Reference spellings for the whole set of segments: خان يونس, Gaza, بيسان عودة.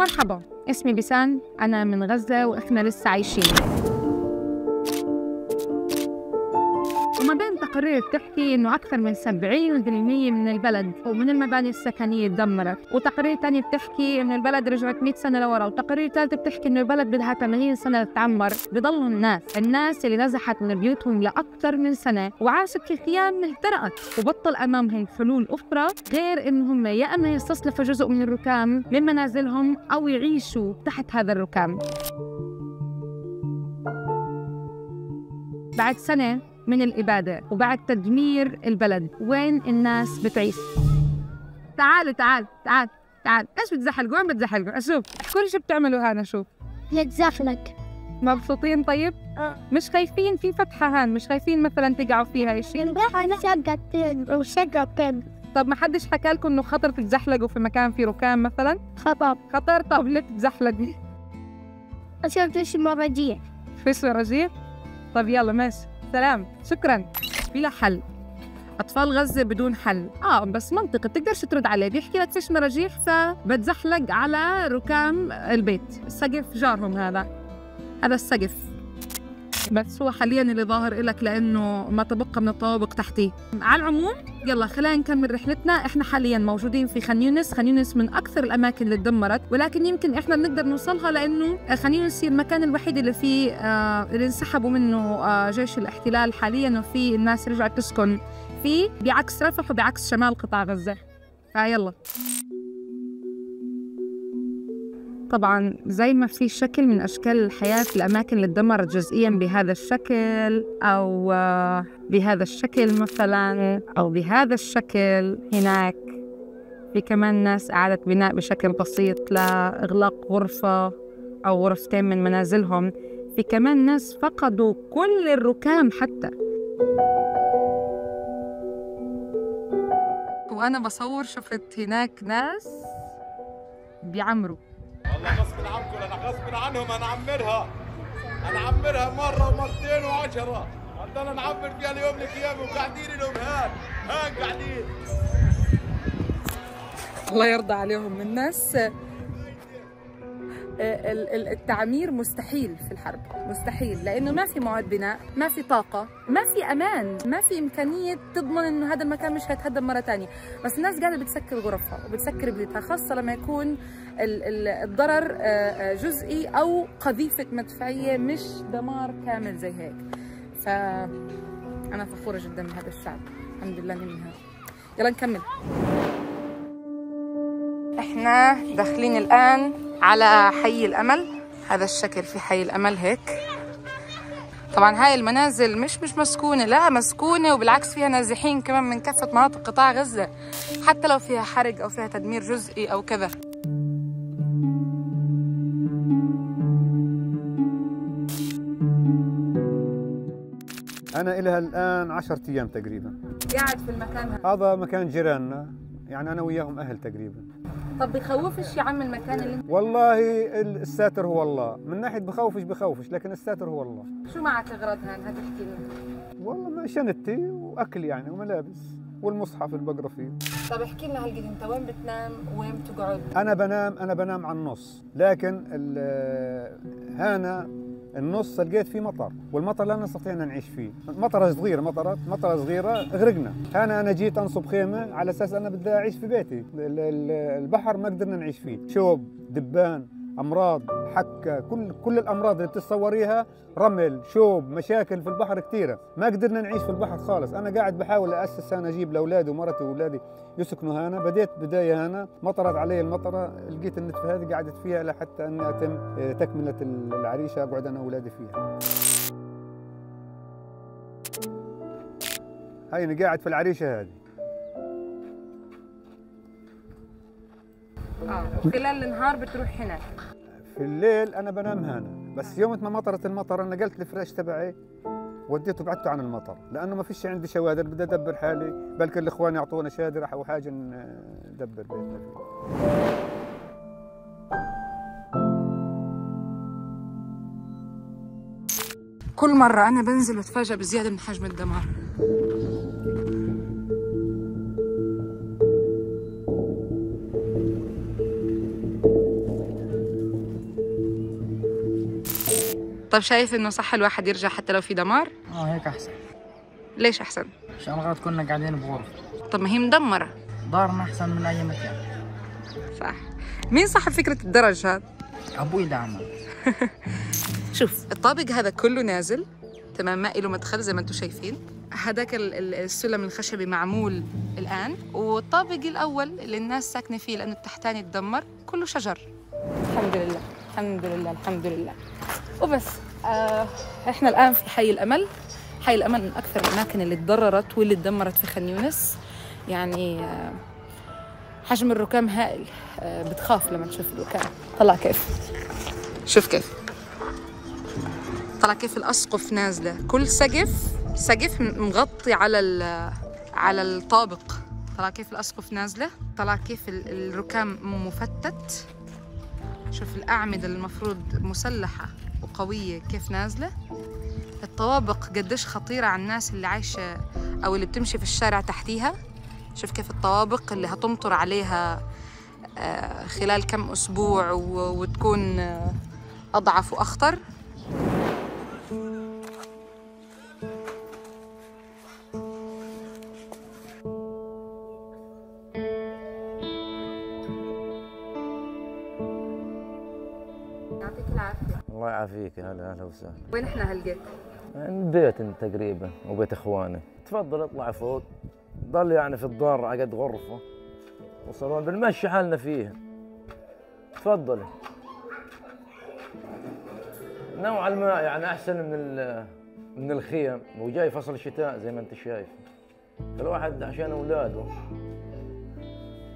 مرحبا، اسمي بيسان، أنا من غزة وإحنا لسه عايشين. وما بين تقارير بتحكي إنه أكثر من 70% من البلد ومن المباني السكنية اتدمرت، وتقارير تانية بتحكي إنه البلد رجعت 100 سنة لورا، وتقارير ثالثة بتحكي إنه البلد بدها 80 سنة تتعمر. بضلوا الناس اللي نزحت من بيوتهم لأكثر من سنة وعاشت في خيام اهترقت، وبطل أمامهم حلول أخرى غير إنهم يا إما يستصلحوا جزء من الركام من منازلهم أو يعيشوا تحت هذا الركام. بعد سنة من الإبادة وبعد تدمير البلد، وين الناس بتعيش؟ تعالوا تعال تعال تعال، ايش بتزحلقوا؟ وين بتزحلقوا؟ اشوف، احكوا لي شو بتعملوا هان. شوف نتزحلق. مبسوطين؟ طيب مش خايفين في فتحة هان؟ مش خايفين مثلا تقعوا فيها شيء؟ انا شقتين وشقتين. طب ما حدش حكى لكم انه خطر تتزحلقوا في مكان فيه ركام مثلا؟ خطر. طب ليه تتزحلقوا؟ عشان فيش مراجيح. فيش مراجيح؟ طب يلا ماشي، سلام، شكراً. بلا حل، أطفال غزة بدون حل. بس منطقي، بتقدرش ترد عليه، بيحكي لك فيش مراجيح فبتزحلق على ركام البيت، سقف جارهم هذا السقف. بس هو حالياً اللي ظاهر إلك لأنه ما تبقى من الطوابق تحتيه. على العموم يلا خلينا نكمل رحلتنا. احنا حالياً موجودين في خان يونس. خان يونس من أكثر الأماكن اللي اتدمرت، ولكن يمكن احنا بنقدر نوصلها لأنه خان يونس هي المكان الوحيد اللي فيه اللي انسحبوا منه جيش الاحتلال حالياً، وفي الناس رجعت تسكن فيه بعكس رفح وبعكس شمال قطاع غزة. يلا طبعاً زي ما في شكل من أشكال الحياة في الأماكن اللي اتدمرت جزئياً بهذا الشكل أو بهذا الشكل مثلاً أو بهذا الشكل، هناك في كمان ناس أعادت بناء بشكل بسيط لإغلاق غرفة أو غرفتين من منازلهم. في كمان ناس فقدوا كل الركام حتى. وأنا بصور شفت هناك ناس بيعمروا. والله غصب عنكم، انا غصب عنهم، انا عمرها مره ومرتين و10، عندنا نعمر فيها اليوم لقيامي، وقاعدين لهم هان قاعدين. الله يرضى عليهم من الناس. التعمير مستحيل في الحرب، مستحيل، لأنه ما في مواد بناء، ما في طاقة، ما في أمان، ما في إمكانية تضمن إنه هذا المكان مش هيتهدم مرة تانية. بس الناس قاعدة بتسكر غرفها وبتسكر بيتها، خاصة لما يكون الضرر جزئي أو قذيفة مدفعية مش دمار كامل زي هيك. فأنا فخورة جدا بهذا الشعب، الحمد لله منها. يلا نكمل. احنا داخلين الآن على حي الأمل. هذا الشكل في حي الأمل هيك. طبعا هاي المنازل مش مسكونة، لا مسكونة، وبالعكس فيها نازحين كمان من كافة مناطق قطاع غزة، حتى لو فيها حرق أو فيها تدمير جزئي أو كذا. أنا إلها الآن 10 أيام تقريبا قاعد في المكان هذا مكان جيراننا، يعني أنا وياهم أهل تقريبا. طب بخوفش يا عم المكان اللي انت؟ والله الساتر هو الله، من ناحية بخوفش لكن الساتر هو الله. شو معك اغراض هان هتحكي لي؟ والله شنطتي واكل يعني وملابس والمصحف اللي بقرا فيه. طب احكي لنا هالقد، انت وين بتنام وين بتقعد؟ انا بنام على النص، لكن هانا النص لقيت فيه مطر، والمطر لا نستطيع ان نعيش فيه، مطره صغيره غرقنا. انا جيت انصب خيمه على اساس انا بدي اعيش في بيتي، البحر ما قدرنا نعيش فيه، شوب، دبان، امراض، حكه، كل الامراض اللي بتتصوريها، رمل، شوب، مشاكل في البحر كثيره، ما قدرنا نعيش في البحر خالص. انا قاعد بحاول اسس، انا اجيب لاولادي ومرتي واولادي يسكنوا هنا. بديت بدايه هنا، مطرت علي المطره، لقيت النتفه هذه قعدت فيها لحتى اني اتم تكمله العريشه، اقعد انا واولادي فيها. هاي انا قاعد في العريشه هذه. خلال النهار بتروح هناك؟ في الليل انا بنام هنا، بس يوم ما مطرت المطر انا نقلت الفراش تبعي وديته بعدته عن المطر، لانه ما فيش عندي شوادر، بدي ادبر حالي، بلكن الاخوان يعطونا شادر او حاجه ندبر بيتنا فيه. كل مره انا بنزل بتفاجئ بزياده من حجم الدمار. طب شايف انه صح الواحد يرجع حتى لو في دمار؟ هيك احسن. ليش احسن؟ عشان غلط كنا قاعدين بغرفة. طب ما هي مدمرة، دارنا احسن من اي مكان. صح. مين صاحب فكرة الدرج هذا؟ ابوي دعمه. شوف الطابق هذا كله نازل تمام، ما له مدخل زي ما انتم شايفين. هذاك السلم الخشبي معمول الان، والطابق الاول اللي الناس ساكنه فيه لانه التحتاني اتدمر كله شجر. الحمد لله الحمد لله الحمد لله. وبس احنا الان في حي الامل. حي الامل من اكثر الاماكن اللي اتضررت واللي اتدمرت في خان يونس، يعني حجم الركام هائل. بتخاف لما تشوف الركام. طلع كيف، شوف كيف طلع، كيف الاسقف نازله، كل سقف مغطي على الطابق. طلع كيف الاسقف نازله، طلع كيف الركام مفتت. شوف الاعمده المفروض مسلحه وقويه كيف نازله. الطوابق قديش خطيره على الناس اللي عايشه او اللي بتمشي في الشارع تحتيها. شوف كيف الطوابق اللي هتمطر عليها خلال كم اسبوع وتكون اضعف واخطر. الله يعافيك. هلا هلا وسهلا. وين احنا هلقيت؟ من بيت تقريبا وبيت اخواني. تفضل اطلع فوق. ضل يعني في الدار على قد غرفه وصالون بنمشي حالنا فيها. تفضلي. نوعا ما يعني احسن من الخيم، وجاي فصل الشتاء زي ما انت شايف. فالواحد عشان اولاده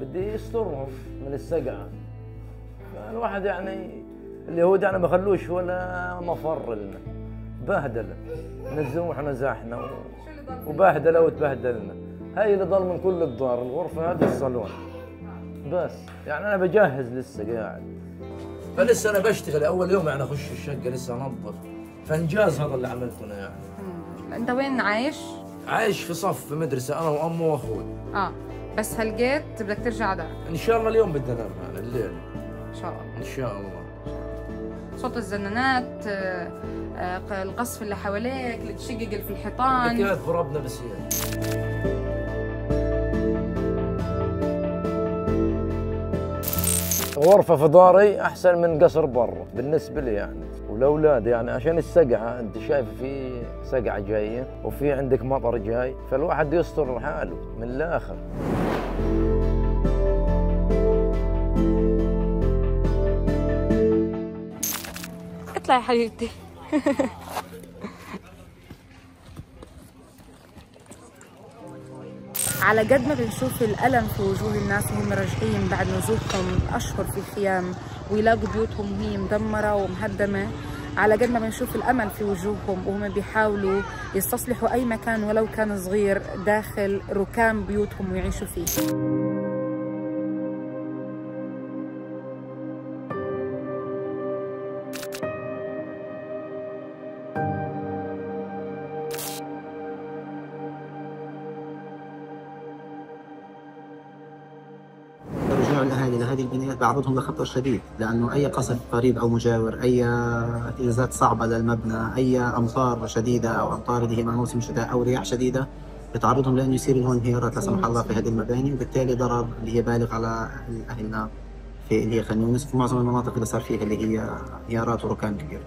بدي يسترهم من السقعه. فالواحد يعني اللي هو دعنا ما خلوش ولا مفر لنا. بهدله نزوح نزاحنا وبهدله وتبهدلنا. هاي اللي ضل من كل الدار، الغرفه هذه الصالون بس. يعني انا بجهز لسه قاعد، فلسه انا بشتغل اول يوم يعني اخش الشقه لسه انظف. فانجاز هذا اللي عملته انا يعني. انت وين عايش؟ عايش في صف في مدرسه انا وامي واخوي. بس هلقيت بدك ترجع دار؟ ان شاء الله اليوم بدنا نرجع يعني الليل ان شاء الله. ان شاء الله. صوت الزنانات، القصف اللي حواليك، اللي تشقق في الحيطان، حكايات غربنا بس يعني. غرفة في داري أحسن من قصر برا بالنسبة لي يعني، ولأولادي يعني عشان السقعة. أنت شايف في سقعة جاية وفي عندك مطر جاي، فالواحد يستر حاله من الآخر. اطلعي حبيبتي. على قد ما بنشوف الألم في وجوه الناس وهم راجعين بعد نزوحهم أشهر في الخيام ويلاقوا بيوتهم هي مدمرة ومهدمة، على قد ما بنشوف الأمل في وجوههم وهم بيحاولوا يستصلحوا أي مكان ولو كان صغير داخل ركام بيوتهم ويعيشوا فيه. لأهالينا هذه البنايات بعرضهم لخطر شديد، لأنه أي قصف قريب أو مجاور، أي اهتزازات صعبة للمبنى، أي أمطار شديدة أو أمطار اللي هي مع موسم الشتاء أو رياح شديدة بتعرضهم لأنه يصير لهم انهيارات لا سمح الله في هذه المباني، وبالتالي ضرر اللي هي بالغ على أهلنا في اللي هي خان يونس في معظم المناطق اللي صار فيها اللي هي انهيارات وركام كبير.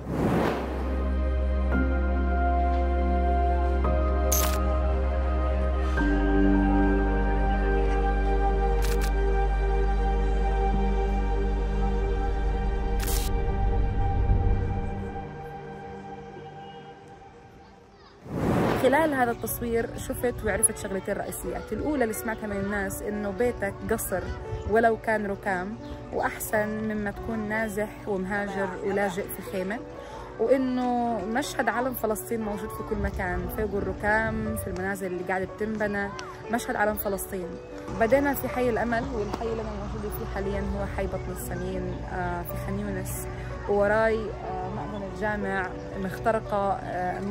خلال هذا التصوير شفت وعرفت شغلتين رئيسيات. الأولى اللي سمعتها من الناس إنه بيتك قصر ولو كان ركام وأحسن مما تكون نازح ومهاجر ولاجئ في خيمة، وإنه مشهد علم فلسطين موجود في كل مكان، فوق الركام، في المنازل اللي قاعدة بتنبنى، مشهد علم فلسطين. بدينا في حي الأمل، والحي اللي أنا موجودة فيه حاليا هو حي بطن السمين في خان يونس، ووراي جامع مخترقة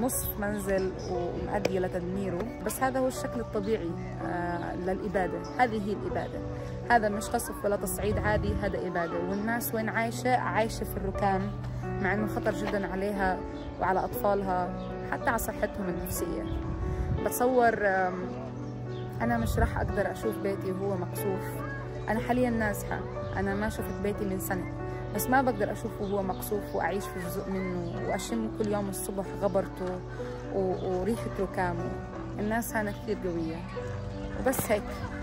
نصف منزل ومؤدية لتدميره. بس هذا هو الشكل الطبيعي للإبادة. هذه هي الإبادة، هذا مش قصف ولا تصعيد عادي، هذا إبادة. والناس وين عايشة؟ عايشة في الركام، مع إنه خطر جدا عليها وعلى أطفالها، حتى على صحتهم النفسية. بتصور أنا مش راح أقدر أشوف بيتي وهو مقصوف. أنا حاليا نازحة، أنا ما شفت بيتي من سنة، بس ما بقدر أشوفه وهو مقصوف وأعيش في جزء منه وأشم كل يوم الصبح غبرته وريحة ركامه. الناس هنا كثير قوية. وبس هيك.